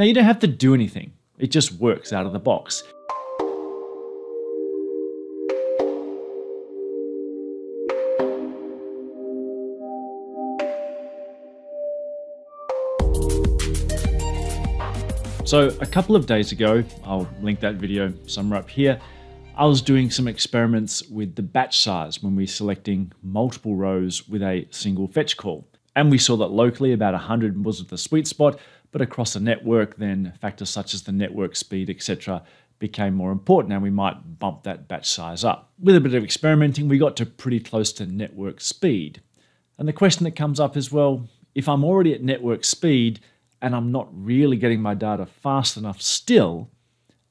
Now you don't have to do anything. It just works out of the box. So a couple of days ago, I'll link that video somewhere up here, I was doing some experiments with the batch size when we're selecting multiple rows with a single fetch call. And we saw that locally about 100 was the sweet spot, but across the network then factors such as the network speed, etc. became more important, and we might bump that batch size up. With a bit of experimenting, we got to pretty close to network speed. And the question that comes up is, well, if I'm already at network speed, and I'm not really getting my data fast enough still,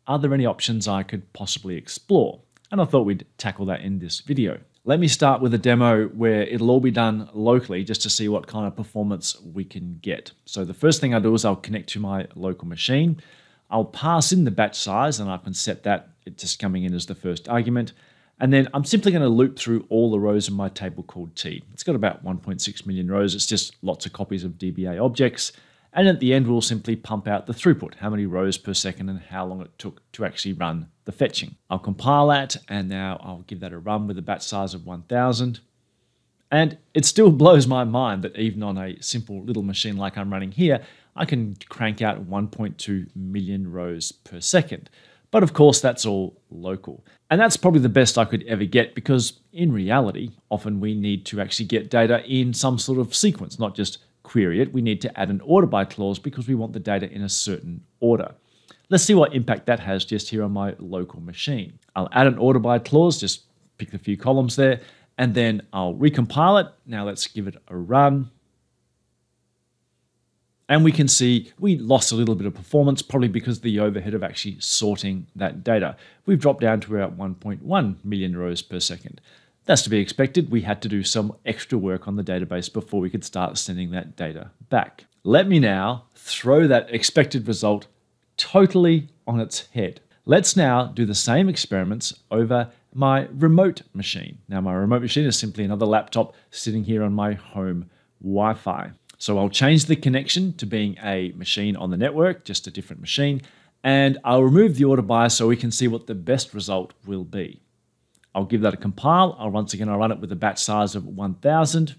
are there any options I could possibly explore? And I thought we'd tackle that in this video. Let me start with a demo where it'll all be done locally just to see what kind of performance we can get. So the first thing I do is I'll connect to my local machine. I'll pass in the batch size and I can set that, it's just coming in as the first argument. And then I'm simply going to loop through all the rows in my table called T. It's got about 1.6 million rows. It's just lots of copies of DBA objects. And at the end, we'll simply pump out the throughput, how many rows per second and how long it took to actually run the fetching. I'll compile that, and now I'll give that a run with a batch size of 1000. And it still blows my mind that even on a simple little machine like I'm running here, I can crank out 1.2 million rows per second. But of course, that's all local. And that's probably the best I could ever get because in reality, often we need to actually get data in some sort of sequence, not just query it, we need to add an order by clause because we want the data in a certain order. Let's see what impact that has just here on my local machine. I'll add an order by clause, just pick a few columns there, and then I'll recompile it. Now let's give it a run. And we can see we lost a little bit of performance, probably because the overhead of actually sorting that data. We've dropped down to about 1.1 million rows per second. That's to be expected. We had to do some extra work on the database before we could start sending that data back. Let me now throw that expected result totally on its head. Let's now do the same experiments over my remote machine. Now, my remote machine is simply another laptop sitting here on my home Wi-Fi. So I'll change the connection to being a machine on the network, just a different machine, and I'll remove the order bias so we can see what the best result will be. I'll give that a compile. I'll run it with a batch size of 1000.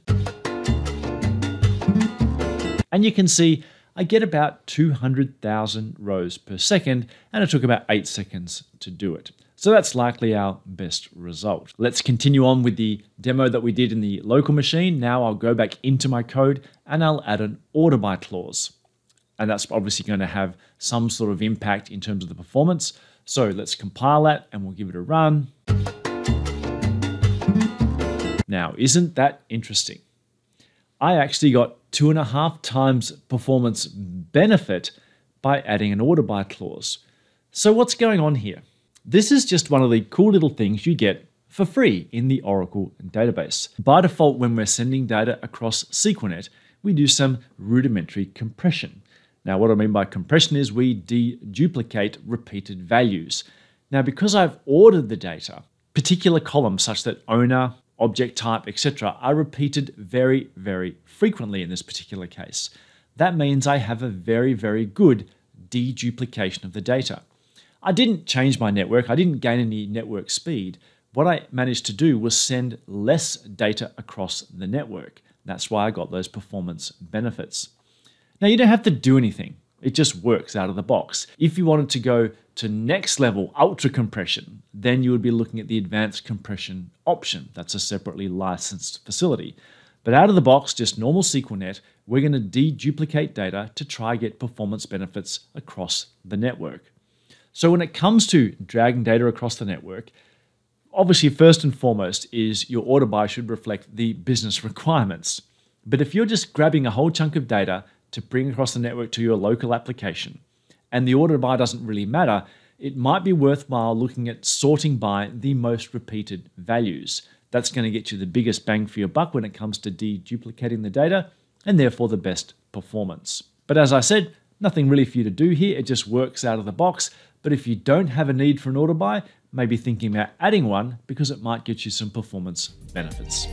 And you can see I get about 200,000 rows per second, and it took about 8 seconds to do it. So that's likely our best result. Let's continue on with the demo that we did in the local machine. Now I'll go back into my code and I'll add an order by clause. And that's obviously going to have some sort of impact in terms of the performance. So let's compile that and we'll give it a run. Now, isn't that interesting? I actually got 2.5 times performance benefit by adding an order by clause. So what's going on here? This is just one of the cool little things you get for free in the Oracle database. By default, when we're sending data across SQLNet, we do some rudimentary compression. Now, what I mean by compression is we deduplicate repeated values. Now, because I've ordered the data, particular columns such that owner, object type, etc., are repeated very, very frequently in this particular case. That means I have a very, very good deduplication of the data. I didn't change my network. I didn't gain any network speed. What I managed to do was send less data across the network. That's why I got those performance benefits. Now, you don't have to do anything. It just works out of the box. If you wanted to go to next level ultra compression, then you would be looking at the advanced compression option. That's a separately licensed facility. But out of the box, just normal SQLNet, we're going to deduplicate data to try get performance benefits across the network. So when it comes to dragging data across the network, obviously first and foremost is your order by should reflect the business requirements. But if you're just grabbing a whole chunk of data to bring across the network to your local application, and the order by doesn't really matter, it might be worthwhile looking at sorting by the most repeated values. That's going to get you the biggest bang for your buck when it comes to deduplicating the data, and therefore the best performance. But as I said, nothing really for you to do here, it just works out of the box. But if you don't have a need for an order by, maybe thinking about adding one because it might get you some performance benefits.